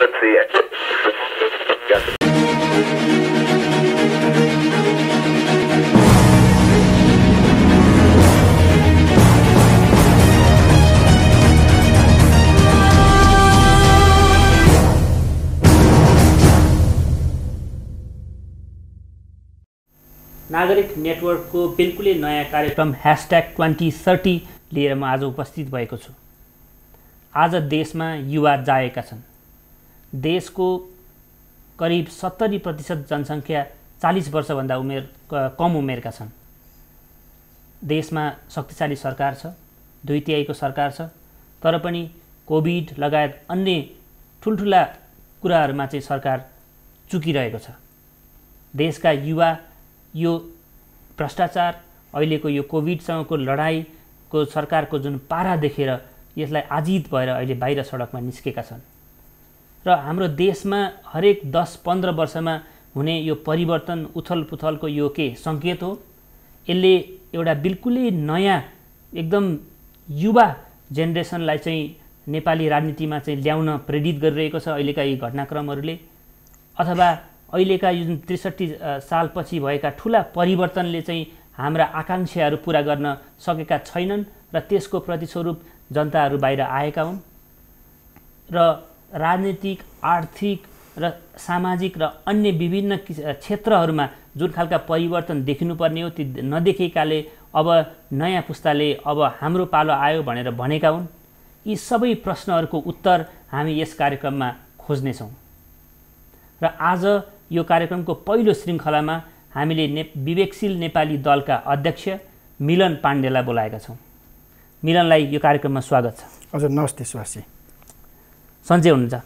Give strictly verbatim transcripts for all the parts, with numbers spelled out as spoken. let's see it. नागरिक network को बिल्कुलै नयाँ कार्यक्रम हैशटैग ट्वेन्टी थर्टी लिएर म आज उपस्थित भएको छु। आज देशमा युवा जाएका छन्। देशको करिब सत्तरी प्रतिशत जनसंख्या चालीस वर्ष भन्दा उमेर कम उमेरका छन्। देशमा शक्तिशाली सरकार छ, दुई तिहाईको सरकार छ, तर पनि कोभिड लगायत अन्य ठुलठुला कुराहरुमा चाहिँ सरकार चुकिरहेको छ। देशका युवा यो भ्रष्टाचार, अहिलेको यो कोभिडसँगको लडाईको सरकारको जुन पारा देखेर यसलाई आजित भएर अहिले बाहिर सडकमा निस्केका छन् र हाम्रो देशमा हरेक दस पन्ध्र वर्षमा हुने यो परिवर्तन उथलपुथलको यो के संकेत हो। यसले एउटा बिल्कुलै नयाँ एकदम युवा जेनेरेसनलाई चाहिँ नेपाली राजनीतिमा चाहिँ ल्याउन प्रेरित गरिरहेको छ अहिलेका यी घटनाक्रमहरूले, अथवा अहिलेका यो त्रिसठी सालपछि भएका ठूला परिवर्तनले चाहिँ हाम्रा आकांक्षाहरू पूरा गर्न सकेका छैनन् र त्यसको प्रतिस्वरूप जनताहरू बाहिर आएका हुन् र राजनीतिक, आर्थिक र सामाजिक र अन्य विभिन्न क्षेत्रहरूमा जुन खालका परिवर्तन देखिनुपर्ने हो ती नदेखेकाले अब नयाँ पुस्ताले अब हाम्रो पालो आयो भनेर भनेका हुन्। यी सबै प्रश्नहरूको उत्तर हामी यस कार्यक्रममा खोज्ने छौं र आज यो कार्यक्रमको पहिलो श्रृंखलामा हामीले ने, विवेकशील नेपाली दलका अध्यक्ष मिलन पाण्डेलाई बोलाएका छौं। मिलनलाई यो कार्यक्रममा स्वागत छ। हजुर नमस्ते सुभाषजी, सन्चै हुनुहुन्छ?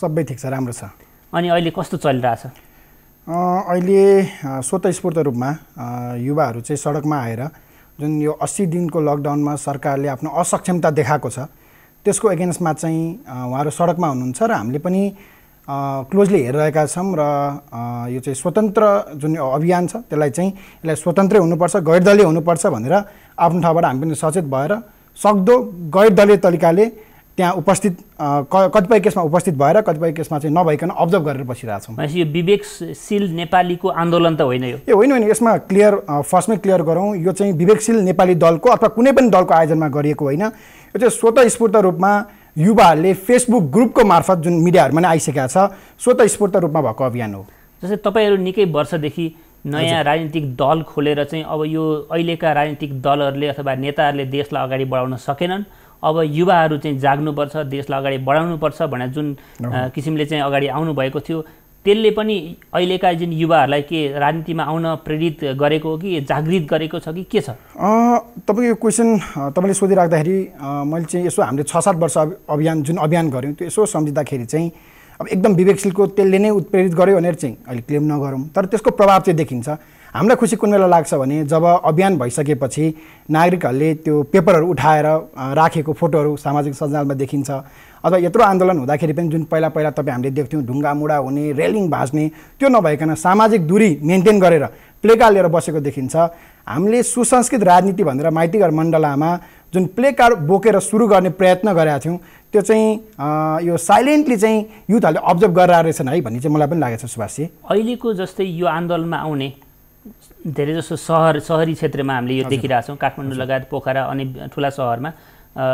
सबै ठीक छ, राम्रो छ। अनि अहिले कस्तो चलिरहेछ? अहिले स्वतस्फूर्त रूपमा युवाहरू चाहिँ सडकमा आएर जुन यो अस्सी दिनको लकडाउनमा सरकारले आफ्नो असक्षमता देखाएको छ त्यसको अगेन्स्टमा चाहिँ उहाँहरू सडकमा हुनुहुन्छ र हामीले पनि क्लोजली हेरिरहेका छौं र यो चाहिँ स्वतन्त्र जुन अभियान छ त्यसलाई चाहिँ यसलाई स्वतन्त्रै हुनुपर्छ, गैरदलीय हुनुपर्छ भनेर आफ्नो ठाउँबाट हामी पनि सचेत भएर सक्दो गैरदलीय तरिकाले त्यहाँ उपस्थित कतिपय केसमा उपस्थित भएर कतिपय केसमा चाहिँ नभइकन अब्जर्भ गरेर बसिरहेछौँ। यो विवेकशील नेपालीको आन्दोलन त होइन, यो ए होइन होइन यसमा क्लियर फर्स्टमै क्लियर गरौँ, यो चाहिँ विवेकशील नेपाली दलको अथवा कुनै पनि दलको आयोजनमा गरिएको होइन। यो चाहिँ स्वतस्फूर्त रूपमा युवाहरूले फेसबुक ग्रुपको मार्फत जुन मिडियाहरुमा नै आइसकेका छ स्वतस्फूर्त रूपमा भएको अभियान हो। जस्तै तपाईहरु निकै वर्षदेखि नयाँ राजनीतिक दल खोलेर चाहिँ अब यो अहिलेका राजनीतिक दलहरूले अथवा नेताहरूले देशलाई अगाडि बढाउन सकेनन्, अब युवाहरु चाहिँ जाग्नुपर्छ, देशलाई अगाडि बढाउनुपर्छ भनेर जुन किसिमले चाहिँ अगाडि आउनु भएको थियो त्यसले पनि अहिलेका जुन युवाहरूलाई के राजनीतिमा आउन प्रेरित गरेको हो कि जागृत गरेको छ कि के छ? तपाईको यो क्वेसन तपाईले सोधिराख्दाखेरि मैले चाहिँ यसो हामीले छ सात वर्ष अभियान जुन अभियान गऱ्यौँ त्यो यसो सम्झिँदाखेरि चाहिँ अब एकदम विवेकशीलको त्यसले नै उत्प्रेरित गर्यो भनेर चाहिँ अहिले क्लेम नगरौँ, तर त्यसको प्रभाव चाहिँ देखिन्छ। हामीलाई खुसी कुन बेला लाग्छ भने जब अभियान भइसकेपछि नागरिकहरूले त्यो पेपरहरू उठाएर राखेको फोटोहरू सामाजिक सञ्जालमा देखिन्छ, अथवा यत्रो आन्दोलन हुँदाखेरि पनि जुन पहिला पहिला तपाईँ हामीले देख्थ्यौँ ढुङ्गा मुढा हुने, रेलिङ भाँच्ने, त्यो नभइकन सामाजिक दूरी मेन्टेन गरेर प्लेकार्ड लिएर बसेको देखिन्छ। हामीले सुसंस्कृत राजनीति भनेर माइतीघर मण्डलामा जुन प्लेकार्ड बोकेर सुरु गर्ने प्रयत्न गरेका थियौँ त्यो चाहिँ यो साइलेन्टली चाहिँ युथहरूले अब्जर्भ गरिरहेको रहेछन् है भन्ने चाहिँ मलाई पनि लागेको छ सुभाषजी। अहिलेको जस्तै यो आन्दोलनमा आउने धेरैजसो सहर सहरी क्षेत्रमा हामीले यो देखिरहेछौँ, काठमाडौँ लगायत पोखरा अनि ठुला सहरमा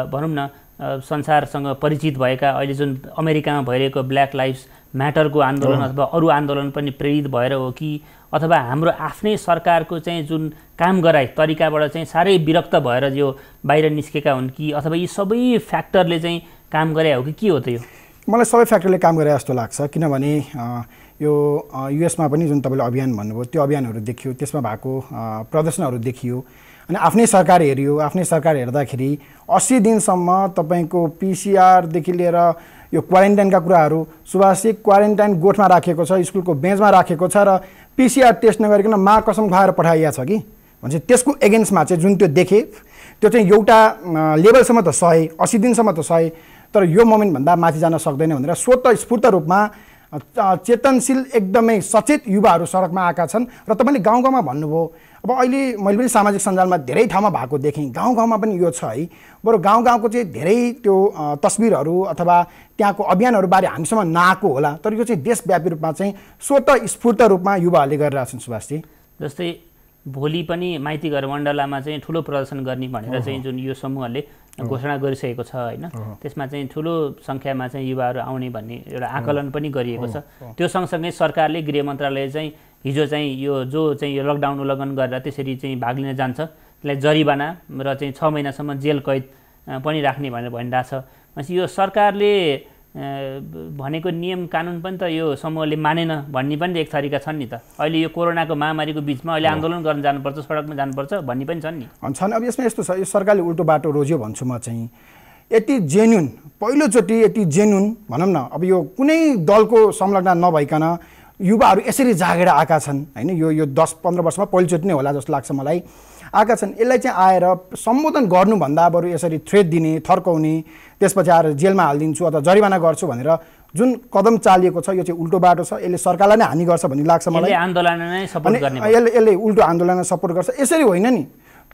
भनौँ न संसारसँग परिचित भएका अहिले जुन अमेरिकामा भइरहेको ब्ल्याक लाइफ्स म्याटरको आन्दोलन अथवा अरू आन्दोलन पनि प्रेरित भएर हो कि अथवा हाम्रो आफ्नै सरकारको चाहिँ जुन काम गराइ तरिकाबाट चाहिँ साह्रै विरक्त भएर यो बाहिर निस्केका हुन् कि अथवा यी सबै फ्याक्टरले चाहिँ काम गरे हो कि के हो त? यो मलाई सबै फ्याक्टरले काम गरे जस्तो लाग्छ, किनभने यो युएसमा पनि जुन तपाईँले अभियान भन्नुभयो त्यो अभियानहरू देखियो, त्यसमा भएको प्रदर्शनहरू देखियो, अनि आफ्नै सरकार हेरियो। आफ्नै सरकार हेर्दाखेरि अस्सी दिनसम्म तपाईँको पिसिआरदेखि लिएर यो क्वारेन्टाइनका कुराहरू सुभाषजी क्वारेन्टाइन गोठमा राखेको छ, स्कुलको बेन्चमा राखेको छ र पिसिआर टेस्ट नगरिकन माँ कसम खुवाएर पठाइएको छ कि भन्छ। त्यसको एगेन्स्टमा चाहिँ जुन त्यो देखे त्यो चाहिँ एउटा लेभलसम्म त सहे, अस्सी दिनसम्म त सहे, तर यो मोमेन्टभन्दा माथि जान सक्दैन भनेर स्वतस्फूर्त रूपमा चेतनशील एकदमै सचेत युवाहरू सडकमा आएका छन् र तपाईले गाउँ गाउँमा भन्नुभयो अब अहिले मैले पनि सामाजिक सञ्जालमा धेरै ठाउँमा भएको देखेँ गाउँ गाउँमा पनि यो छ है बरु गाउँ गाउँको चाहिँ धेरै त्यो तस्बिरहरू अथवा त्यहाँको अभियानहरू बारे हामीसम्म नआएको होला तर यो चाहिँ देशव्यापी रूपमा चाहिँ स्वतः स्फूर्त रूपमा युवाहरूले गरिरहेछन् सुभाषजी जस्तै भोलि पनि माइती घर मण्डलामा चाहिँ ठूलो प्रदर्शन गर्ने भनेर चाहिँ जुन यो समूहले घोषणा गरिसकेको छ हैन त्यसमा चाहिँ ठूलो संख्यामा चाहिँ युवाहरू आउने भन्ने एउटा आकलन पनि गरिएको छ त्यो सँगसँगै सरकारले गृह मन्त्रालयले चाहिँ हिजो चाहिँ यो जो चाहिँ यो लकडाउन उल्लङ्घन गरेर त्यसरी चाहिँ भाग लिन जान्छ त्यसलाई जरिवाना र चाहिँ छ महिनासम्म जेल कैद पनि राख्ने भनेर भनिरा छ अनि यो सरकारले भनेको नियम कानुन पनि त यो समूहले मानेन भन्ने पनि एक थरीका छन् नि त अहिले यो कोरोनाको महामारीको बीचमा अहिले आन्दोलन गर्न जानुपर्छ सडकमा जानुपर्छ भन्ने पनि छन् नि छन् अब यसमा यस्तो छ यो सरकारले उल्टो बाटो रोज्यो भन्छु म चाहिँ यति जेन्युन पहिलोचोटी यति जेन्युन भनौं न अब यो कुनै दलको संलग्नता नभइकन युवाहरू यसरी जागेर आएका छन् हैन यो यो दस पन्ध्र वर्षमा पहिलोचोटी नै होला जस्तो लाग्छ मलाई आएका छन् यसलाई चाहिँ आएर सम्बोधन गर्नु भन्दा बरु यसरी थ्रेट दिने थर्काउने त्यसपछि आएर जेलमा हाल्दिन्छु अथवा जरिवाना गर्छु भनेर जुन कदम चालिएको छ यो चाहिँ उल्टो बाटो छ यसले सरकारलाई नै हानि गर्छ भन्ने लाग्छ मलाई यसले आन्दोलन नै सपोर्ट गर्ने यसले यसले उल्टो आन्दोलनमा सपोर्ट गर्छ यसरी होइन नि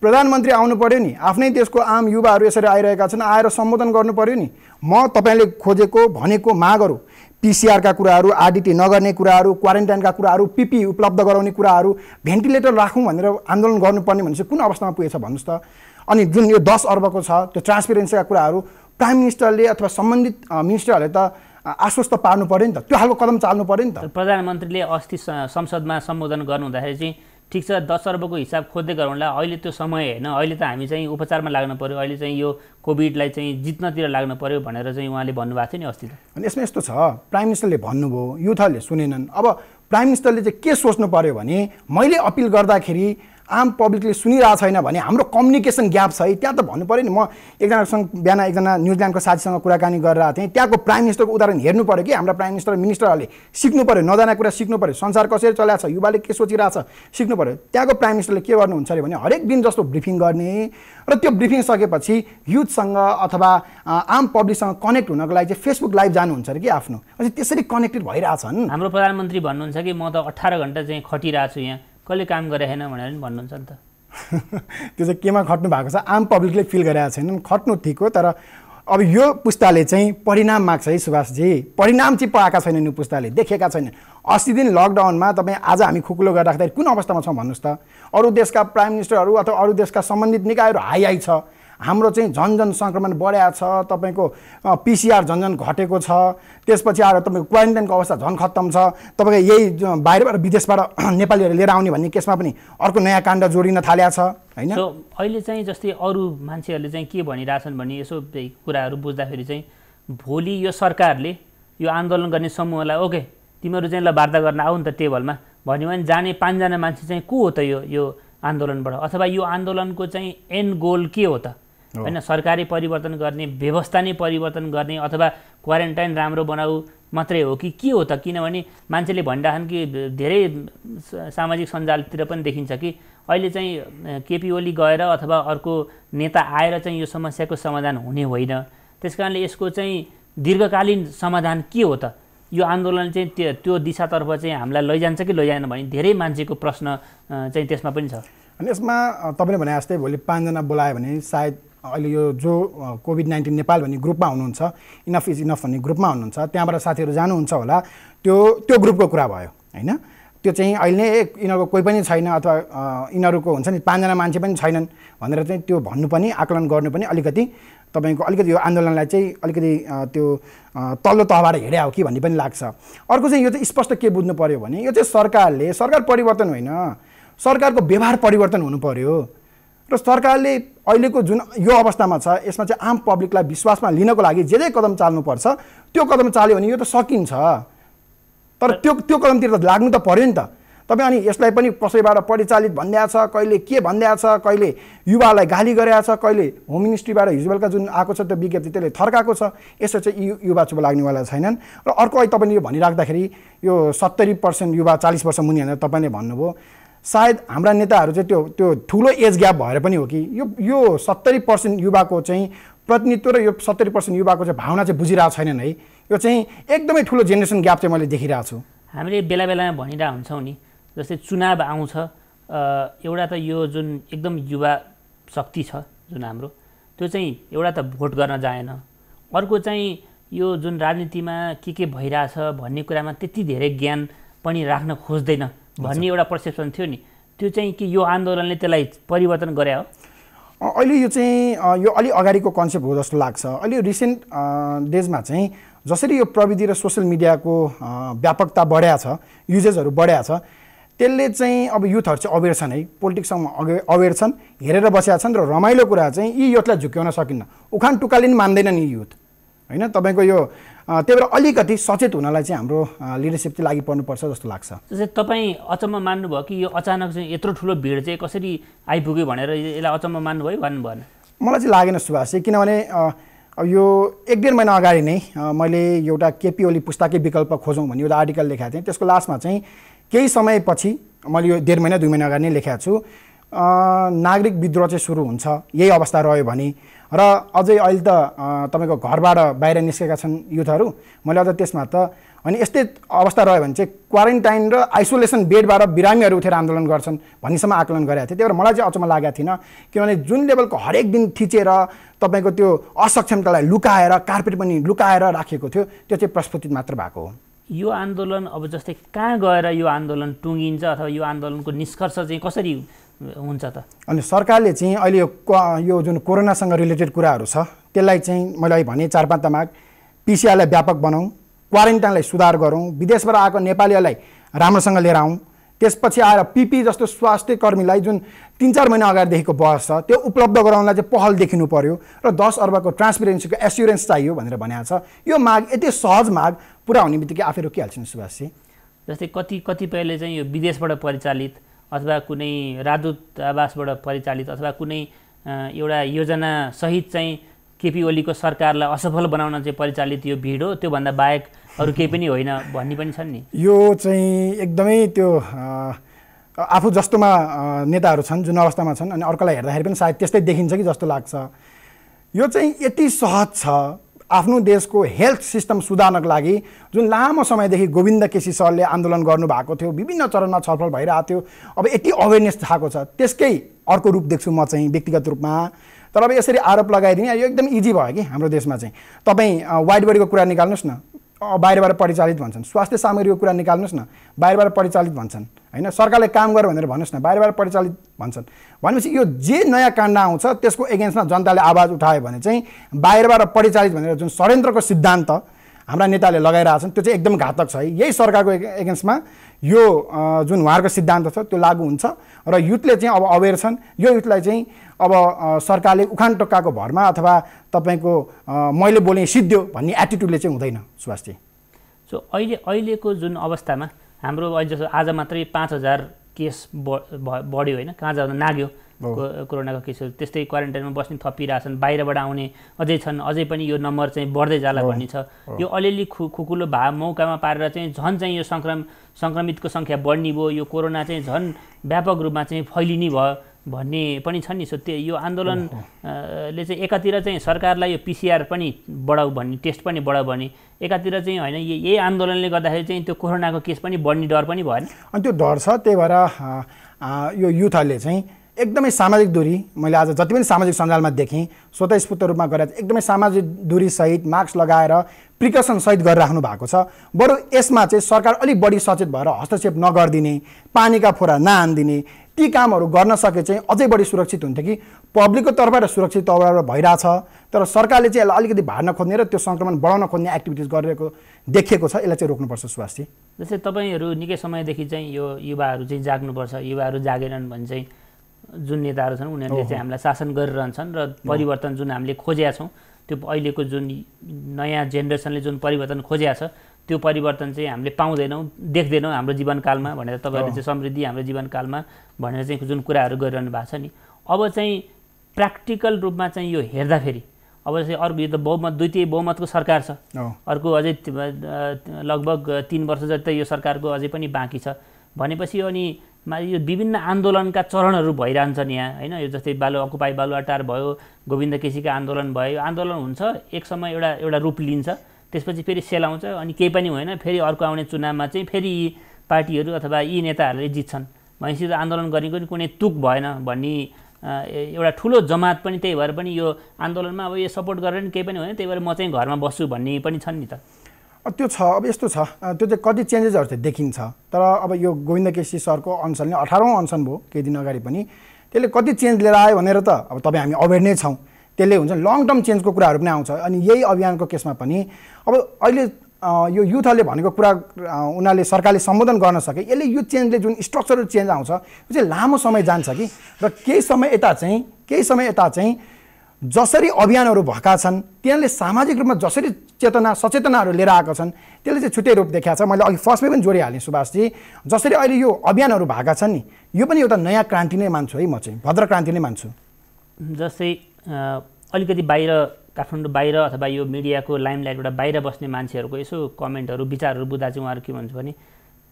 प्रधानमन्त्री आउनु पर्यो नि आफ्नै देशको आम युवाहरू यसरी आइरहेका छन् आएर सम्बोधन गर्नु पर्यो नि म तपाईले खोजेको भनेको मागहरु पीसीआर का कुराहरु आरडीटी नगर्ने कुराहरु क्वारेन्टाइन का कुराहरु पीपी उपलब्ध गराउने कुराहरु भेन्टिलेटर राखौं भनेर आन्दोलन गर्नुपर्ने भनेपछि कुन अवस्थामा पुगेछ भन्नुस् त अनि जुन यो दस अर्बको छ त्यो ट्रान्सपेरेन्सी का कुराहरु प्राइम मिनिस्टरले अथवा सम्बन्धित मिनिस्टरहरुले त आश्वस्त पार्नु पर्यो नि त त्यो हालको कदम चाल्नु पर्यो नि त प्रधानमन्त्रीले अस्ति संसदमा सम्बोधन गर्नु हुँदाखेरि चाहिँ ठीक छ दस अर्बको हिसाब खोज्दै गरौँला अहिले त्यो समय हैन अहिले त हामी चाहिँ उपचारमा लाग्नु पर्यो अहिले चाहिँ यो कोभिडलाई चाहिँ जित्नतिर लाग्नु पर्यो भनेर चाहिँ उहाँले भन्नुभएको थियो नि अस्ति अनि यसमा यस्तो छ प्राइम मिनिस्टरले भन्नुभयो युथहरूले सुनेनन् अब प्राइम मिनिस्टरले चाहिँ के सोच्नु पर्यो भने मैले अपील गर्दाखेरि आम पब्लिकले सुनिरा छैन भने हाम्रो कम्युनिकेसन ग्याप छ है त्यहाँ त भन्नु पर्यो नि म एकजनासँग बिहान एकजना न्युजिल्यान्डको साथीसँग कुराकानी गरिरहेको थिएँ त्यहाँको प्राइम मिनिस्टरको उदाहरण हेर्नु पर्यो कि हाम्रो प्राइम मिनिस्टर मिनिस्टरहरूले सिक्नु पर्यो नजाना कुरा सिक्नु पर्यो संसार कसरी चलाछ युवाले के सोचिरहेछ सिक्नु पर्यो त्यहाँको प्राइम मिनिस्टरले के गर्नुहुन्छ अरे भने हरेक दिन जस्तो ब्रिफिङ गर्ने र त्यो ब्रिफिङ सकेपछि युथसँग अथवा आम पब्लिकसँग कनेक्ट हुनको लागि चाहिँ फेसबुक लाइभ जानुहुन्छ अरे कि आफ्नो अनि त्यसरी कनेक्टेड भइराछन् हाम्रो प्रधानमन्त्री भन्नुहुन्छ कि म त अठार घण्टा चाहिँ खटिराछु यहाँ कले काम गरे हैन भनेर नि भन्नुहुन्छ नि त त्यो चाहिँ केमा खट्नु भएको छ आम पब्लिकले फिल गरेका छैनन् खट्नु ठीक हो तर अब यो पुस्ताले चाहिँ परिणाम माग्छ है सुभाष जी परिणाम चाहिँ पाएका छैनन् यो पुस्ताले देखेका छैनन् अस्सी दिन लकडाउनमा तपाई आज हामी खुकुलो गरेर राख्दाखेरि कुन अवस्थामा छौं भन्नुस् त अरु देशका प्राइम मिनिस्टरहरू अथवा अरु देशका सम्बन्धित निकायहरू हाई हाई छ हाम्रो चाहिँ जनजन संक्रमण बढ्या छ तपाईको पीसीआर जनजन घटेको छ त्यसपछि आएर तपाईको क्वारेन्टाइनको अवस्था झन खत्तम छ तपाईको यही बाहिरबाट विदेशबाट नेपालीहरु लिएर आउने भन्ने केसमा पनि अर्को नयाँ काण्ड जोडिन थालेको छ हैन सो अहिले चाहिँ जस्तै अरु मान्छेहरुले चाहिँ के भनिराछन् भने यसो कुराहरु बुझ्दाखेरि चाहिँ भोलि यो सरकारले यो आन्दोलन गर्ने समूहलाई ओके तिमीहरु चाहिँ ल वार्ता गर्न आउ नि त टेबलमा भन्यो भने जाने पाँच जना मान्छे चाहिँ को हो त यो यो आन्दोलनबाट अथवा यो आन्दोलनको चाहिँ एन्ड गोल के हो त हैन सरकारी परिवर्तन गर्ने व्यवस्था नै परिवर्तन गर्ने अथवा क्वारेन्टाइन राम्रो बनाऊ मात्रै हो कि के हो त किनभने मान्छेले भन्दाछन् कि धेरै सामाजिक सञ्जालतिर पनि देखिन्छ कि अहिले चाहिँ केपी ओली गएर अथवा अर्को नेता आएर चाहिँ यो समस्याको समाधान हुने होइन त्यसकारणले यसको चाहिँ दीर्घकालीन समाधान के हो त यो आन्दोलन चाहिँ त्यो दिशातर्फ चाहिँ हामीलाई लैजान्छ कि लैजाएन भन्ने धेरै मान्छेको प्रश्न चाहिँ त्यसमा पनि छ अनि यसमा तपाईले भने जस्तै भोलि पाँच जना बोलायो भने सायद अहिले यो जो कोभिड नाइन्टीन नेपाल भन्ने ग्रुपमा हुनुहुन्छ इनफ इज इनफ भन्ने ग्रुपमा हुनुहुन्छ त्यहाँबाट साथीहरु जानुहुन्छ होला त्यो त्यो ग्रुपको कुरा भयो हैन त्यो चाहिँ अहिले यिनीहरुको कोही पनि छैन अथवा यिनीहरुको हुन्छ नि पाँच जना मान्छे पनि छैनन् भनेर चाहिँ त्यो भन्नु पनि आकलन गर्नु पनि अलिकति तपाईको अलिकति यो आन्दोलनलाई चाहिँ अलिकति त्यो तल्लो तहबाट हेड्या हो कि भन्ने पनि लाग्छ अर्को चाहिँ यो चाहिँ स्पष्ट के बुझ्नु पर्यो भने यो चाहिँ सरकारले सरकार परिवर्तन होइन सरकारको व्यवहार परिवर्तन हुनु पर्यो र सरकारले अहिलेको जुन यो अवस्थामा छ यसमा चाहिँ आम पब्लिकलाई विश्वासमा लिनको लागि जे जे कदम चाल्नुपर्छ त्यो कदम चाल्यो भने यो त सकिन्छ तर त्यो त्यो कदमतिर त लाग्नु त पर्यो नि त तपाई अनि यसलाई पनि कसैबाट परिचालित भन्दैछ कहिले के भन्दैछ कहिले युवालाई गाली गरेछ कहिले होम मिनिस्ट्रीबाट हिजोबेलका जुन आएको छ त्यो विज्ञप्ति त्यसले थर्काएको छ यसो चाहिँ युवा चुप लाग्नेवाला छैनन् र अर्को अहिले तपाईले यो भनिराख्दाखेरि यो सत्तरी प्रतिशत युवा चालिस वर्ष मुनि भनेर तपाईले भन्नुभयो सायद हाम्रा नेताहरू चाहिँ त्यो त्यो ठूलो एज ग्याप भएर पनि हो कि यो यो सत्तरी प्रतिशत युवाको चाहिँ प्रतिनिधित्व र यो सत्तरी प्रतिशत युवाको चाहिँ भावना चाहिँ बुझिरा छैनन् है यो चाहिँ एकदमै ठुलो जेनेरेसन ग्याप चाहिँ मैले देखिरहेको छु हामीले बेला बेलामा भनिरा हुन्छौ नि जस्तै चुनाव आउँछ एउटा त यो जुन एकदम युवा शक्ति छ जुन हाम्रो त्यो चाहिँ एउटा त भोट गर्न जाएन अर्को चाहिँ यो जुन राजनीतिमा के के भइराछ भन्ने कुरामा त्यति धेरै ज्ञान पनि राख्न खोज्दैन भन्ने एउटा पर्सेप्सन थियो नि त्यो चाहिँ कि यो आन्दोलनले त्यसलाई परिवर्तन गरे हो अहिले यो चाहिँ यो अलि अगाडीको कन्सेप्ट हो जस्तो लाग्छ अलि रिसेन्ट डेजमा चाहिँ जसरी यो प्रविधि र सोशल मिडियाको व्यापकता बढ्या छ युजेजहरु बढ्या छ त्यसले चाहिँ अब युथहरु चाहिँ अवेयर छन् है पोलिटिक्समा अवेयर छन् हेरेर बसेका छन् र रमाइलो कुरा चाहिँ यी युथलाई झुक्क्याउन सकिन्न उखान टुकालिन मान्दैनन् यी युथ हैन तपाईको यो त्यही भएर अलिकति सचेत हुनलाई चाहिँ हाम्रो लिडरशिपले लागि पर्नुपर्छ जस्तो लाग्छ जस्तै तपाई अचम्म मान्नु भयो कि यो अचानक चाहिँ यत्रो ठुलो भिड चाहिँ कसरी आइपुग्यो भनेर यसलाई अचम्म मान्नु भयो भन्नु भएन मलाई चाहिँ लागेन सुभाष किनभने अब यो एक डेढ महिना अगाडि नै मैले एउटा केपी ओली पुस्तकै विकल्प खोजौं भन्ने एउटा आर्टिकल लेखेको थिएँ त्यसको लास्टमा चाहिँ केही समयपछि मैले यो डेढ महिना दुई महिना अगाडि नै लेखेको छु नागरिक विद्रोह चाहिँ सुरु हुन्छ यही अवस्था रह्यो भने र अझै अहिले त तपाईको घरबाट बाहिर निस्केका छन् युथहरु मैले अझ त्यसमा त अनि यस्तै अवस्था रह्यो भने चाहिँ क्वारेन्टाइन र आइसोलेसन बेडबाट बिरामीहरु उठेर आन्दोलन गर्छन् भन्नेसम्म आकलन गरेको थिए त्यही भएर मलाई चाहिँ अचम्म लागेको थिएन किनभने जुन लेभलको हरेक दिन थिचेर तपाईको त्यो असक्षमतालाई लुकाएर कार्पेट पनि लुकाएर राखेको थियो त्यो चाहिँ प्रस्फुटित मात्र भएको हो यो आन्दोलन अब जस्तै कहाँ गएर यो आन्दोलन टुंगिन्छ अथवा यो आन्दोलनको निष्कर्ष चाहिँ कसरी हुन्छ त अनि सरकारले चाहिँ अहिले यो जुन कोरोनासँग रिलेटेड कुराहरु छ त्यसलाई चाहिँ मैले भने चार पाँच तमाग पीसीआर लाई व्यापक बनाऊ क्वारेन्टाइनलाई सुधार गरौं विदेशबाट आएको नेपालीहरुलाई राम्रोसँग लिएर आऊ त्यसपछि आएर पीपी जस्तो स्वास्थ्य कर्मीलाई जुन तीन चार महिना अगाडि देखिको बहस छ त्यो उपलब्ध गराउनलाई चाहिँ पहल देखिनु पर्यो र दस अर्बको ट्रान्सपेरेन्सीको एस्युरेन्स चाहियो भनेर भनेको छ यो माग यति सहज माग पूरा हुनेबित्तिकै आफै रोकिहाल्छिन् सुभाषजी जस्तै कति कतिपयले चाहिँ यो विदेशबाट परिचालित अथवा कुनै राजदूत आवासबाट परिचालित अथवा कुनै एउटा योजना सहित चाहिँ केपी ओलीको सरकारलाई असफल बनाउन चाहिँ परिचालित यो भिड हो त्यो भन्दा बाहेक अरु केही पनि होइन भन्ने पनि छन् नि यो चाहिँ एकदमै त्यो आफू जस्तोमा नेताहरु छन् जुन अवस्थामा छन् अनि अर्कोलाई हेर्दाखेरि पनि सायद त्यस्तै देखिन्छ कि जस्तो लाग्छ यो चाहिँ यति सहज छ आफ्नो देशको हेल्थ सिस्टम सुधार्नको लागि जुन लामो समयदेखि गोविन्द केसी सरले आन्दोलन गर्नु भएको थियो विभिन्न चरणमा छलफल भइरहेको थियो अब यति अवेयरनेस थाको छ त्यसकै अर्को रूप देख्छु म चाहिँ व्यक्तिगत रूपमा तर अब यसरी आरोप लगाइदिने यो एकदम इजी भयो कि हाम्रो देशमा चाहिँ तपाई वाइड बडीको कुरा निकाल्नुस् न बाहिरबाट परिचालित भन्छन् स्वास्थ्य सामग्रीको कुरा निकाल्नुस् न बाहिरबाट परिचालित भन्छन् हैन सरकारले काम गर्यो भनेर भन्नुस् न बाहिरबाट परिचालित भन्छन् भनेपछि यो जे नयाँ काण्ड आउँछ त्यसको एगेन्स्टमा जनताले आवाज उठायो भने चाहिँ बाहिरबाट परिचालित भनेर जुन षड्यन्त्रको सिद्धान्त हाम्रा नेताले लगाइराछन् त्यो चाहिँ एकदम घातक छ है यही सरकारको एगेन्स्टमा यो जुन उहाँहरुको सिद्धान्त छ त्यो लागू हुन्छ र युथले चाहिँ अब अवेयर छन् यो युथलाई चाहिँ अब सरकारले उखान टोक्काको भरमा अथवा तपाईको मैले बोले सिद्ध्यो भन्ने एटिट्युडले चाहिँ हुँदैन सुभाष जी सो अहिले अहिलेको जुन अवस्थामा हाम्रो जस्तो आज मात्रै पाँच हजार केस बढ्यो हैन कहाँ नाग्यो कोरोनाको केसहरु त्यस्तै क्वारेन्टाइनमा बस्ने थपिराछन् बाहिरबाट आउने अझै छन् अझै पनि यो नम्बर चाहिँ बढ्दै जाला भन्ने छ यो अलिअलि खुकुलो भा मौकामा पारेर चाहिँ झन् चाहिँ यो संक्रम संक्रमितको संख्या बढ्ने भयो यो कोरोना चाहिँ झन् व्यापक रूपमा चाहिँ फैलिने भयो भन्ने पनि छ नि सो त्यो यो आन्दोलनले चाहिँ एकातिर चाहिँ सरकारलाई यो पीसीआर पनि बढाऊ भन्ने टेस्ट पनि बढाऊ भन्ने एकातिर चाहिँ हैन यही आन्दोलनले गर्दाखेरि चाहिँ त्यो कोरोनाको केस पनि बढ्ने डर पनि भएन अनि त्यो डर छ त्यही भएर यो युथहरुले चाहिँ एकदमै सामाजिक दूरी मैले आज जति पनि सामाजिक सञ्जालमा देखेँ स्वतःस्फूर्त रूपमा गरेर एकदमै सामाजिक दूरी सहित मास्क लगाएर प्रिकसन सहित गरिराख्नु भएको छ बरु यसमा चाहिँ सरकार अलि बढी सचेत भएर हस्तक्षेप नगर्दिने पानीका फोरा नआन्दिने ती कामहरु गर्न सके चाहिँ अझै बढी सुरक्षित हुन्थ्यो कि पब्लिकको तर्फबाट सुरक्षित तौरबाट भइराछ तर सरकारले चाहिँ यसलाई अलिकति भाड्न खोज्ने र त्यो संक्रमण बढाउन खोज्ने एक्टिभिटिज गरिरहेको देखिएको छ यसलाई चाहिँ रोक्नुपर्छ सुभाष जी जस्तै तपाईहरु निकै समयदेखि चाहिँ यो युवाहरु चाहिँ जाग्नुपर्छ युवाहरु जागेनन् भने चाहिँ जुन नेताहरु छन् उनीहरुले चाहिँ हामीलाई शासन गरिरहन्छन् र परिवर्तन जुन हामीले खोजेका छौं त्यो अहिलेको जुन नयाँ जेनेरेसनले जुन परिवर्तन खोजेका छ त्यो परिवर्तन चाहिँ हामीले पाउँदैनौं देख्दैनौं हाम्रो जीवनकालमा भनेर तपाईहरुले चाहिँ समृद्धि हाम्रो जीवनकालमा भनेर चाहिँ जुन कुराहरु गरिरहनु भएको छ नि अब चाहिँ प्र्याक्टिकल रूपमा चाहिँ यो हेर्दाखेरि अब चाहिँ अर्को यो त बहुमत द्वितीय बहुमतको सरकार छ अर्को अझै लगभग तीन वर्ष जति यो सरकारको अझै पनि बाँकी छ भनेपछि अनि यो विभिन्न आन्दोलनका चरणहरु भइरान्छन् यहाँ हैन यो जस्तै बालु अकुपाई बालुवाटार भयो गोविन्द केसीको आन्दोलन भयो आन्दोलन हुन्छ एक समय एउटा एउटा रूप लिन्छ त्यसपछि फेरि सेल आउँछ अनि केही पनि होइन फेरि अर्को आउने चुनावमा चाहिँ फेरि पार्टीहरु अथवा यी नेताहरुले जित्छन् भनेपछि आन्दोलन गर्नेको कुनै तुक भएन भन्ने एउटा ठूलो जमात पनि त्यही भएर पनि यो आन्दोलनमा अब यो सपोर्ट गरेर केही पनि होइन त्यही भएर म चाहिँ घरमा बस्छु भन्ने पनि छन् नि त त्यो छ अब यस्तो छ त्यो चाहिँ कति चेन्जेसहरु चाहिँ देखिन्छ तर अब यो गोविन्द केसी सरको अनसनले अठार औं अनसन भयो केही दिन अगाडि पनि त्यसले कति चेन्ज लिएर आयो भनेर त अब तपाई हामी अवेर नै छौं त्यसले हुन्छ लङ टर्म चेन्जको कुराहरु पनि आउँछ अनि यही अभियानको केसमा पनि अब अहिले यो युथहरुले भनेको कुरा उनीले सरकारले सम्बोधन गर्न सके यसले यो चेन्जले जुन स्ट्रक्चरल चेन्ज आउँछ त्यो चाहिँ लामो समय जान्छ कि र केही समय एता चाहिँ केही समय एता चाहिँ जसरी अभियानहरु भका छन् त्यसले सामाजिक रूपमा जसरी चेतना सचेतनाहरु लिएर आएका छन् त्यसले चाहिँ छुट्टै रूप देखाएको छ मैले अघि फर्स्टमै पनि जोडी हालेँ सुभाष जी जसरी अहिले यो अभियानहरु भका छन् नि यो पनि एउटा नयाँ क्रान्ति नै मान्छु है म चाहिँ भद्र क्रान्ति नै मान्छु जस्तै अलिकति बाहिर काठमाडौँ बाहिर अथवा यो मिडियाको लाइमलाइटबाट बाहिर बस्ने मान्छेहरुको यसो कमेन्टहरु विचारहरु बुझ्दा चाहिँ उहाँहरु के भन्छ भने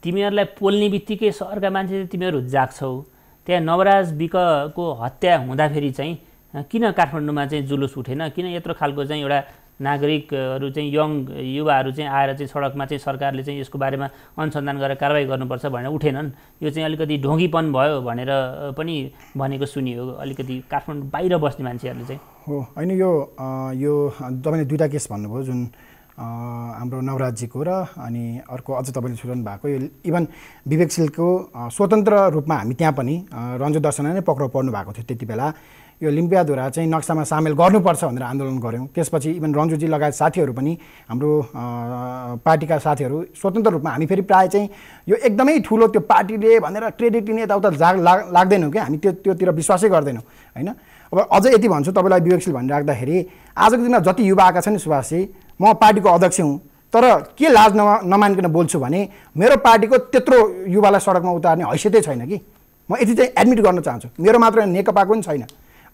तिमीहरुलाई पोल्नेबित्तिकै सरका मान्छे तिमीहरु जाग्छौ त्यहाँ नवराज बिकको हत्या हुँदा फेरि चाहिँ किन काठमाडौँमा चाहिँ जुलुस उठेन किन यत्रो खालको चाहिँ एउटा नागरिकहरु चाहिँ यङ युवाहरु चाहिँ आएर चाहिँ सडकमा चाहिँ सरकारले चाहिँ यसको बारेमा अनुसन्धान गरेर कारबाही गर्नुपर्छ भनेर उठेनन् यो चाहिँ अलिकति ढोंगीपन भयो भनेर पनि भनेको सुनियो अलिकति काठमाडौँ बाहिर बस्ने मान्छेहरुले चाहिँ हो हैन यो यो तपाईले दुईटा केस भन्नुभयो जुन हाम्रो नवराज जीको र अनि अर्को अझ तपाईले छुट्याउनु भएको यो इभन विवेकशीलको स्वतन्त्र रूपमा हामी त्यहाँ पनि रञ्जु दर्शनले नै पक्राउ पर्नु भएको थियो त्यतिबेला यो लिम्बियाधुरा चाहिँ नक्सामा सामेल गर्नुपर्छ भनेर आन्दोलन गर्यौं त्यसपछि इभन रञ्जुजी लगायत साथीहरु पनि हाम्रो पार्टीका साथीहरु स्वतन्त्र रूपमा हामी फेरि प्राय चाहिँ यो एकदमै ठूलो त्यो पार्टीले भनेर क्रेडिट दिने यताउता लाग्दैनौ के हामी त्यो त्योतिर विश्वासै गर्दैनौ हैन अब अझ यति भन्छु तपाईलाई विवेकशील भनिराख्दाखेरि आजको दिनमा जति युवा आका छन् सुभाषजी म पार्टीको अध्यक्ष हुँ तर के लाज नमानिकन बोल्छु भने मेरो पार्टीको त्यत्रो युवालाई सडकमा उतार्ने हैसियतै छैन कि म यति चाहिँ एडमिट गर्न चाहन्छु मेरो मात्र नेकपाको पनि छैन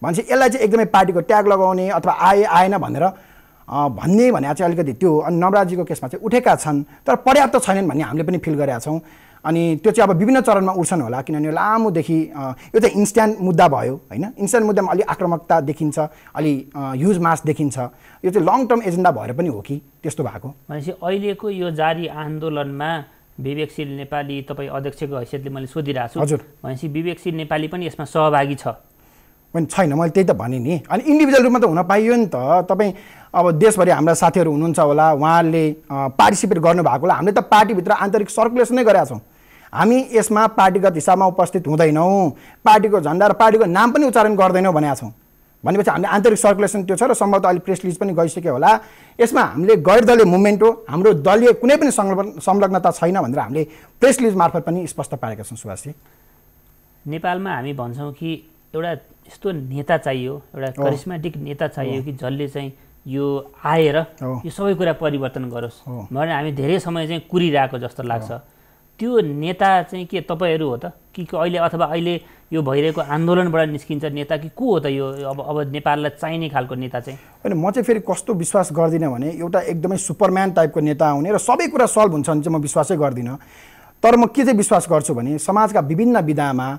भन्छ यसलाई चाहिँ एकदमै पार्टीको ट्याग लगाउने अथवा आए आएन भनेर भन्ने भने चाहिँ अलिकति त्यो अनि नवराजजीको केसमा चाहिँ उठेका छन् तर पर्याप्त छैनन् भन्ने हामीले पनि फिल गरेका छौं अनि त्यो चाहिँ अब विभिन्न चरणमा उठ्छन् होला किनभने लामो देखि यो चाहिँ इन्स्ट्यान्ट मुद्दा भयो हैन इन्स्ट्यान्ट मुद्दामा अलि आक्रामकता देखिन्छ अलि ह्युज मास देखिन्छ यो चाहिँ लङ टर्म एजेन्डा भएर पनि हो कि त्यस्तो भएको भनेपछि अहिलेको यो जारी आन्दोलनमा विवेकशील नेपाली तपाई अध्यक्षको हैसियतले मैले सोधिराछु भनेपछि विवेकशील नेपाली पनि यसमा सहभागी छ पनि छैन मैले त्यही त भने नि अनि इन्डिभिजुअल रुपमा त हुन पाइयो नि त तपाई अब देशभरि हाम्रा साथीहरु हुनुहुन्छ होला उहाँहरुले पार्टिसिपेट गर्नु भएको होला हामीले त पार्टी भित्र आन्तरिक सर्कुलेसन नै गरेका छौं हामी यसमा पार्टीगत हिसाबमा उपस्थित हुँदैनौ पार्टीको झण्डा र पार्टीको नाम पनि उच्चारण गर्दैनौ भनेका छौं भनेपछि हामीले आन्तरिक सर्कुलेसन त्यो छ र सम्भवतः अलि प्रेस रिलिज पनि गइसक्यो होला यसमा हामीले गैर दलीय मुभमेन्ट हो हाम्रो दलीय कुनै पनि संलग्नता छैन भनेर हामीले प्रेस रिलिज मार्फत पनि स्पष्ट पारेका छौं सुभाषजी नेपालमा हामी भन्छौं कि एउटा यस्तो नेता चाहियो एउटा करिस्माटिक नेता चाहियो कि जसले चाहिँ यो आएर यो सबै कुरा परिवर्तन गरोस् भने हामी धेरै समय चाहिँ कुरिरहेको जस्तो लाग्छ त्यो नेता चाहिँ के तपाईहरु हो त कि अहिले अथवा अहिले यो भइरहेको आन्दोलनबाट निस्किन्छ नेता कि को हो त यो अब अब नेपाललाई चाहिने खालको नेता चाहिँ हैन म चाहिँ फेरि कस्तो विश्वास गर्दिन भने एउटा एकदमै सुपरम्यान टाइपको नेता आउने र सबै कुरा सल्भ हुन्छ नि चाहिँ म विश्वासै गर्दिन तर म के चाहिँ विश्वास गर्छु भने समाजका विभिन्न विधामा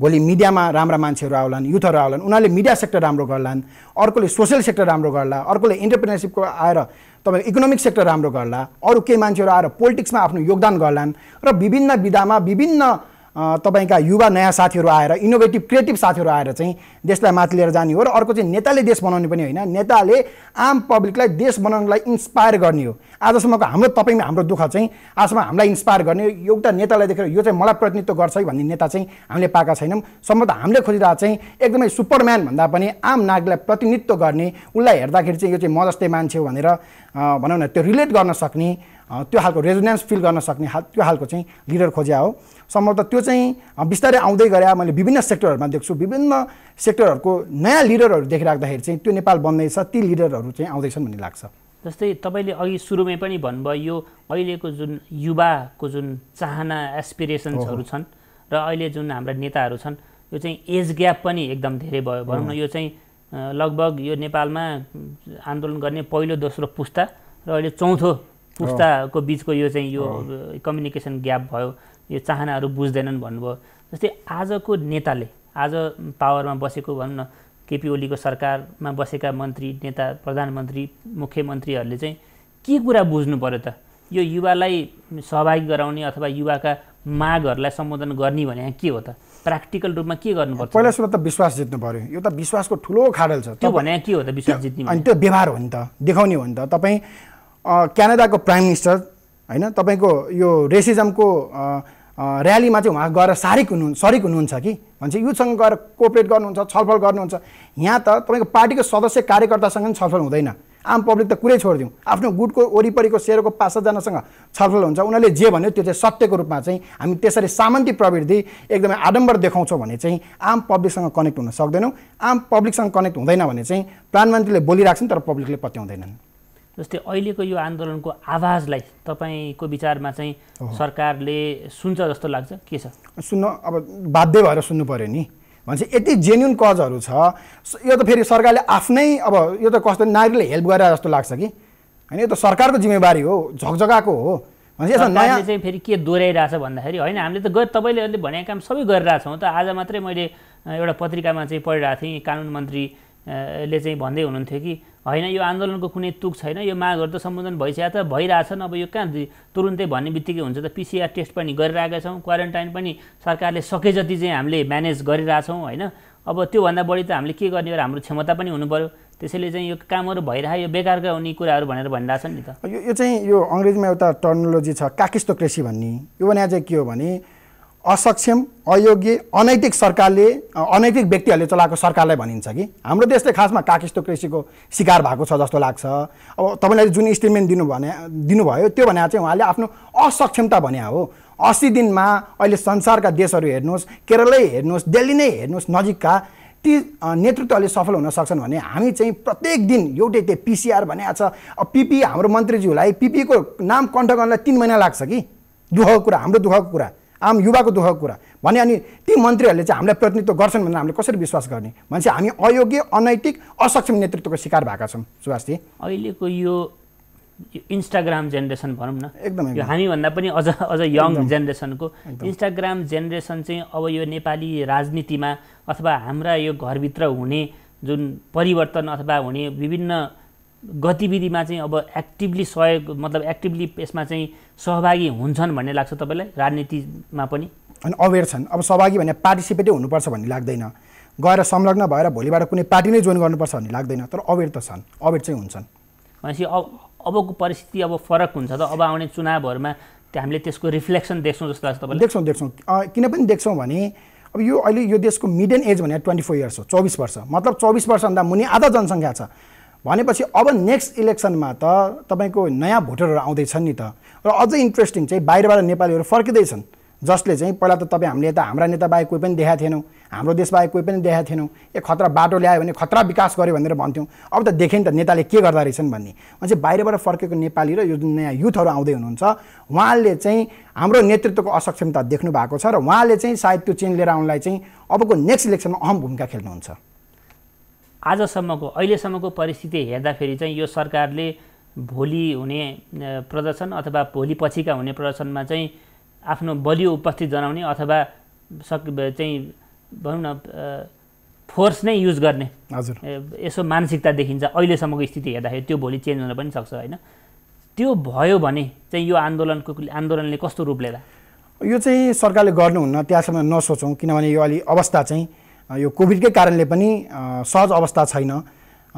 भोलि मिडियामा राम्रा मान्छेहरु आउलान् युथहरु आउलान् उनीहरुले मिडिया सेक्टर राम्रो गर्लान् अर्कोले सोशल सेक्टर राम्रो गर्ला अर्कोले एन्टरप्रेन्योरशिपको आएर तपाई इकोनोमिक सेक्टर राम्रो गर्ला अरु के मान्छेहरु आएर पोलिटिक्समा आफ्नो योगदान गर्लान् र विभिन्न विधामा विभिन्न तपाईका युवा नयाँ साथीहरु आएर इनोभेटिभ क्रिएटिभ साथीहरु आएर चाहिँ देशलाई माथि लिएर जाने हो र अर्को चाहिँ नेताले देश बनाउने पनि हैन नेताले आम पब्लिकलाई देश बनाउनलाई इन्स्पायर गर्ने हो आजसम्मको हाम्रो तपाईमा हाम्रो दुख चाहिँ आजसम्म हामीलाई इन्स्पायर गर्ने एउटा नेतालाई देखेर यो चाहिँ मलाई प्रतिनिधित्व गर्छ है भन्ने नेता चाहिँ हामीले पाएका छैनौं सम्भवतः हामीले खोजिरा चाहिँ एकदमै सुपरम्यान भन्दा पनि आम नागरिकलाई प्रतिनिधित्व गर्ने उलाई हेर्दाखेरि चाहिँ यो चाहिँ म जस्तै मान्छे हो भनेर भनौं न त्यो रिलेट गर्न सक्ने त्यो हालको रेजोनेन्स फिल गर्न सक्ने त्यो हालको चाहिँ लिडर खोज्या हो सम्भवतः त्यो चाहिँ बिस्तारै आउँदै गरे मैले विभिन्न सेक्टरहरुमा देख्छु विभिन्न सेक्टरहरुको नयाँ लिडरहरु देखिराख्दाखेरि चाहिँ त्यो नेपाल बन्दैछ ती लिडरहरु चाहिँ आउँदैछन् भन्ने लाग्छ जस्तै तपाईले अघि सुरुमै पनि भन्नुभयो यो अहिलेको जुन युवाको जुन चाहना एस्पिरेशन्सहरु छन् र अहिले जुन हाम्रा नेताहरु छन् यो चाहिँ एज ग्याप पनि एकदम धेरै भयो भनौं न यो चाहिँ लगभग यो नेपालमा आन्दोलन गर्ने पहिलो दोस्रो पुस्ता र अहिले चौथो पुस्ताको बीचको यो चाहिँ यो कम्युनिकेसन ग्याप भयो यो चाहनाहरु बुझ्दैनन् भन्नुभयो जस्तै आजको नेताले आज पावरमा बसेको भन्न न केपी ओलीको सरकारमा बसेका मन्त्री नेता प्रधानमन्त्री मुख्यमन्त्रीहरुले चाहिँ के कुरा बुझ्नु पर्यो त यो युवालाई सहभागी गराउने अथवा युवाका मागहरुलाई सम्बोधन गर्ने भने के हो त practical रूपमा के गर्नुपर्छ पहिला सुरु त विश्वास जित्नु पर्यो यो त विश्वासको ठूलो खाडल छ त्यो भने के हो त विश्वास जित्ने अनि त्यो व्यवहार हो नि त देखाउने हो नि त तपाई क्यानाडाको प्राइम मिनिस्टर हैन तपाईको यो रेसिजमको र्यालीमा चाहिँ उहाँ गएर सारिक हुनु सरिक हुनुहुन्छ कि भन्छ युसँग गएर कोअपरेट गर्नुहुन्छ छलफल गर्नुहुन्छ यहाँ त तपाईको पार्टीको सदस्य कार्यकर्तासँग छलफल हुँदैन आम पब्लिक त कुरै छोड्दिउ आफ्नो गुटको ओरीपरीको शेयरको पाँच सय जनासँग छलफल हुन्छ उनीले जे भन्यो त्यो चाहिँ सत्यको रूपमा चाहिँ हामी त्यसरी सामन्ती प्रवृत्ति एकदमै आडम्बर देखाउँछौ भने चाहिँ आम पब्लिकसँग कनेक्ट हुन सक्दैनौ आम पब्लिकसँग कनेक्ट हुँदैन भने चाहिँ प्रधानमन्त्रीले बोलिराख्छन् तर पब्लिकले पत्याउँदैनन् जस्तै अहिलेको यो आन्दोलनको आवाजलाई तपाईको विचारमा चाहिँ सरकारले सुन्छ जस्तो लाग्छ के छ सुन्न अब बाध्य भएर सुन्नु पर्यो नि भन्छ यति जेन्युइन कजहरु छ यो त फेरि सरकारले आफ्नै अब यो त कस्तो नागरिकले हेल्प गरेर जस्तो लाग्छ कि हैन यो त सरकारको जिम्मेवारी हो झगझगाको हो भन्छ यसमा नयाँ चाहिँ फेरि के दोराइराछ भन्दाखेरि हैन हामीले त गरे तपाईले अहिले भनेका काम सबै गरिराछौं त आज मात्रै मैले एउटा पत्रिकामा चाहिँ पढिरा थिए कानुन मन्त्री ले चाहिँ भन्दै हुनुहुन्थ्यो कि हैन यो आन्दोलनको कुनै तुक छैन यो मागहरु त सम्बोधन भइसक्या त भइराछन् अब यो कहाँ तुरुन्तै भन्नेबित्तिकै हुन्छ त पीसीआर टेस्ट पनि गरिराखेका छौं क्वारेन्टाइन पनि सरकारले सके जति चाहिँ हामीले म्यानेज गरिराछौं हैन अब त्यो भन्दा बढी त हामीले के गर्ने र हाम्रो क्षमता पनि हुनु पर्यो त्यसैले चाहिँ यो कामहरु भइरायो बेकारका हुने कुराहरु भनेर भनिराछन् नि त यो यो चाहिँ यो अंग्रेजीमा एउटा टर्मिनोलोजी छ काकिस्टोक्रेसी भन्ने यो भने चाहिँ के हो भने असक्षम अयोग्य अनैतिक सरकारले अनैतिक व्यक्तिहरुले चलाएको सरकारलाई भनिन्छ कि हाम्रो देश चाहिँ खासमा काकिस्टोक्रेसीको शिकार भएको छ जस्तो लाग्छ अब तपाईले जुन स्टेटमेन्ट दिनु भने दिनु भयो त्यो भने चाहिँ उहाँले आफ्नो असक्षमता भन्या हो अस्सी दिनमा अहिले संसारका देशहरु हेर्नुस् केरलै हेर्नुस् दिल्ली नै हेर्नुस् नजिकका ती नेतृत्वले सफल हुन सक्छन् भने हामी चाहिँ प्रत्येक दिन एउटै त्यो पीसीआर भन्या छ अब पीपी हाम्रो मन्त्रीज्यूलाई पीपी को नाम कण्ठ गर्नलाई तीन महिना लाग्छ कि दुःखको कुरा हाम्रो दुःखको कुरा आम युवाको दुःखको कुरा भने अनि ती मन्त्रीहरुले चाहिँ हामीलाई प्रतिनिधित्व गर्छन् भनेर हामीले कसरी विश्वास गर्ने मान्छे हामी अयोग्य अनैतिक असक्षम नेतृत्वको शिकार भएका छौं सुभाष जी अहिलेको यो इन्स्टाग्राम जेनेरेसन भनौं न एकदमै यो हामी भन्दा पनि अझ अझ यङ जेनेरेसनको इन्स्टाग्राम जेनेरेसन चाहिँ अब यो नेपाली राजनीतिमा अथवा हाम्रा यो घरभित्र हुने जुन परिवर्तन अथवा हुने विभिन्न गतिविधिमा चाहिँ अब एक्टिभली सहयोग मतलब एक्टिभली यसमा चाहिँ सहभागी हुन्छन् भन्ने लाग्छ तपाईलाई राजनीतिमा पनि अनि अवेयर छन् अब सहभागी भने पार्टिसिपेटिभ हुनुपर्छ भन्ने लाग्दैन गएर संलग्न भएर भोलिबाट कुनै पार्टी नै जोइन गर्नुपर्छ भन्ने लाग्दैन तर अवेयर त छन् अवेयर चाहिँ हुन्छन् भनेपछि अब अबको परिस्थिति अब फरक हुन्छ त अब आउने चुनावहरुमा हामीले त्यसको रिफ्लेक्सन देख्छौं जस्तो लाग्छ तपाईलाई देख्छौं देख्छौं किन पनि देख्छौं भने अब यो अहिले यो देशको मिडियन एज भने चौबिस इयर्स हो चौबिस वर्ष मतलब चौबिस वर्ष भन्दा मुनि आधा जनसंख्या छ भनेपछि अब नेक्स्ट इलेक्सनमा त तपाईको नयाँ भोटरहरु आउँदै छन् नि त र अझै इन्ट्रेस्टिङ चाहिँ बाहिरबाट नेपालीहरु फर्किदै छन् जसले चाहिँ पहिला त तपाई हामीले त हाम्रा नेता बाहेक कोही पनि देखा थिएनौ हाम्रो देश बाहेक कोही पनि देखा थिएनौ ए खतरा बाटो ल्यायो भने खतरा विकास गर्यो भनेर भन्थ्यौ अब त देखेन त नेताले के गर्दा रहेछन् भन्ने अनि बाहिरबाट फर्केको नेपाली र यो नयाँ युथहरु आउँदै हुनुहुन्छ उहाँले चाहिँ हाम्रो नेतृत्वको असक्षमता देख्नु भएको छ र उहाँले चाहिँ सायद त्यो चेन्ज लिएर आउनलाई चाहिँ अबको नेक्स्ट इलेक्सनमा अहम भूमिका खेल्नुहुन्छ आजसम्मको अहिलेसम्मको परिस्थिति हेर्दाखेरि चाहिँ यो सरकारले भोलि हुने प्रदर्शन अथवा भोलि पछिका हुने प्रदर्शनमा चाहिँ आफ्नो बलियो उपस्थिति जनाउने अथवा चाहिँ भनौं न फोर्स नै युज गर्ने हजुर यसो मानसिकता देखिन्छ अहिलेसम्मको स्थिति हेर्दाखेरि त्यो भोलि चेन्ज हुन पनि सक्छ हैन त्यो भयो भने चाहिँ यो आन्दोलनको आन्दोलनले कस्तो रूप लिएला यो चाहिँ सरकारले गर्नुहुन्न त्यसमा नसोचौं किनभने यो अलि अवस्था चाहिँ यो कोभिडकै कारणले पनि सहज अवस्था छैन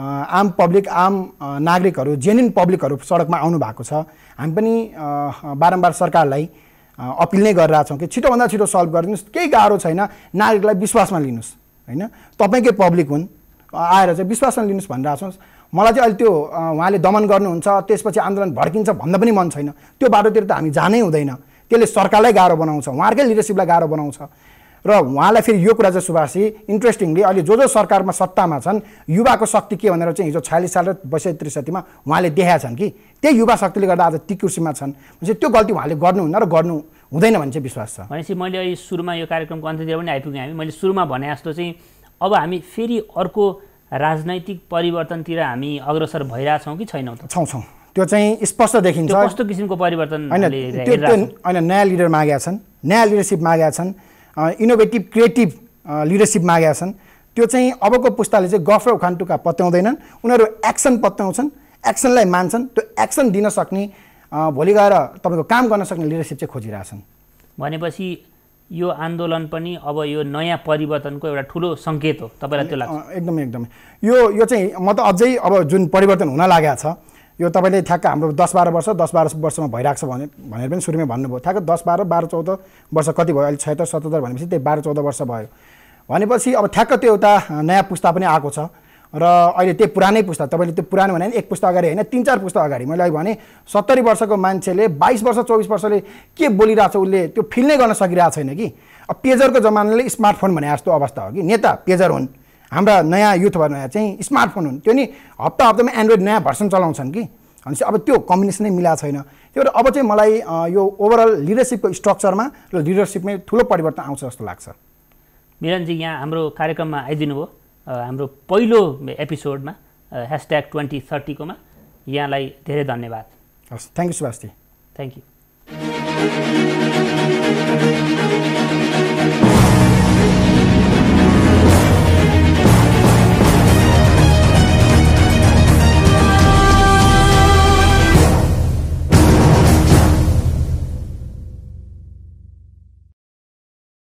आम पब्लिक आम नागरिकहरु जेन्युइन पब्लिकहरु सडकमा आउनु भएको छ हामी पनि बारम्बार सरकारलाई अपील नै गरिरा छौं कि छिटो भन्दा छिटो सल्भ गरिदिनुस् केही गाह्रो छैन नागरिकलाई विश्वासमा लिनुस् हैन तपाईकै पब्लिक हुन् आएर चाहिँ विश्वासमा लिनुस् भनिरा छौं मलाई चाहिँ अहिले त्यो उहाँले दमन गर्नुहुन्छ त्यसपछि आन्दोलन भड्किन्छ भन्न पनि मन छैन त्यो बाटोतिर त हामी जानै हुँदैन त्यसले सरकारलाई गाह्रो बनाउँछ उहाँकै लिडरशिपलाई गाह्रो बनाउँछ र उहाँलाई फेरि यो कुरा चाहिँ सुभाषी इन्ट्रेस्टिङली अहिले जो जो सरकारमा सत्तामा छन् युवाको शक्ति के भनेर चाहिँ हिजो छयालिस साल र बैसठी त्रिसठीमा उहाँले देखाएका छन् कि त्यही युवा शक्तिले गर्दा आज ती कुर्सीमा छन् भने त्यो गल्ती उहाँले गर्नुहुन्न र गर्नु हुँदैन भन्ने चाहिँ विश्वास छ भनेपछि मैले अहिले सुरुमा यो कार्यक्रमको अन्त्यतिर पनि आइपुगे हामी मैले सुरुमा भने जस्तो चाहिँ अब हामी फेरि अर्को राजनैतिक परिवर्तनतिर हामी अग्रसर भइरा छौं कि छैनौं त छौं छौं त्यो चाहिँ स्पष्ट देखिन्छ कस्तो किसिमको परिवर्तन हैन नयाँ लिडर मागेका छन् नयाँ लिडरशिप मागेका छन् इनोभेटिभ क्रिएटिभ लिडरशिप मागेका छन् त्यो चाहिँ अबको पुस्ताले चाहिँ गफ र उखानटुका पत्याउँदैनन् उनीहरु एक्सन पत्याउँछन् एक्सनलाई मान्छन् त्यो एक्सन दिन सक्ने भोलि गएर तपाईको काम गर्न सक्ने लिडरशिप चाहिँ खोजिराछन् भनेपछि यो आन्दोलन पनि अब यो नयाँ परिवर्तनको एउटा ठूलो संकेत हो तपाईलाई त्यो लाग्छ एकदमै एकदमै यो यो चाहिँ म त अझै अब जुन परिवर्तन हुन लागेको छ यो तपाईले ठ्याक्क हाम्रो दस बाह्र वर्ष दस बाह्र वर्षमा भइराख्छ भने भनेर पनि सुरुमै भन्नुभयो ठ्याक्क दस बाह्र बाह्र चौध वर्ष कति भयो अहिले छयहत्तर सतहत्तर भनेपछि त्यही बाह्र चौध वर्ष भयो भनेपछि अब ठ्याक्क त्यो एउटा नयाँ पुस्ता पनि आएको छ र अहिले त्यो पुरानै पुस्ता तपाईले त्यो पुरानो भने एक पुस्ता अगाडि हैन तीन चार पुस्ता अगाडि मैले अहिले भने सत्तरी वर्षको मान्छेले बाइस वर्ष चौबिस वर्षले के बोलिराछ उले त्यो फिल नै गर्न सकिराछ हैन कि अब पेजरको जमानाले स्मार्टफोन भने जस्तो अवस्था हो कि नेता पेजर हुन् हाम्रा नयाँ युथहरुले चाहिँ स्मार्टफोन हुन् त्यो नि हप्ता हप्तामा एन्ड्रोइड नयाँ भर्सन चलाउँछन् कि अनि अब त्यो कम्बिनेसन नै मिला छैन त्यो अब चाहिँ मलाई यो ओभरअल लिडरशिपको स्ट्रक्चरमा र लिडरशिपमै ठूलो परिवर्तन आउँछ जस्तो लाग्छ मिलन जी यहाँ हाम्रो कार्यक्रममा आइदिनु भयो हाम्रो पहिलो एपिसोडमा hashtag twenty thirty comma यहाँलाई धेरै धन्यवाद हस् thank you Subhash ji thank you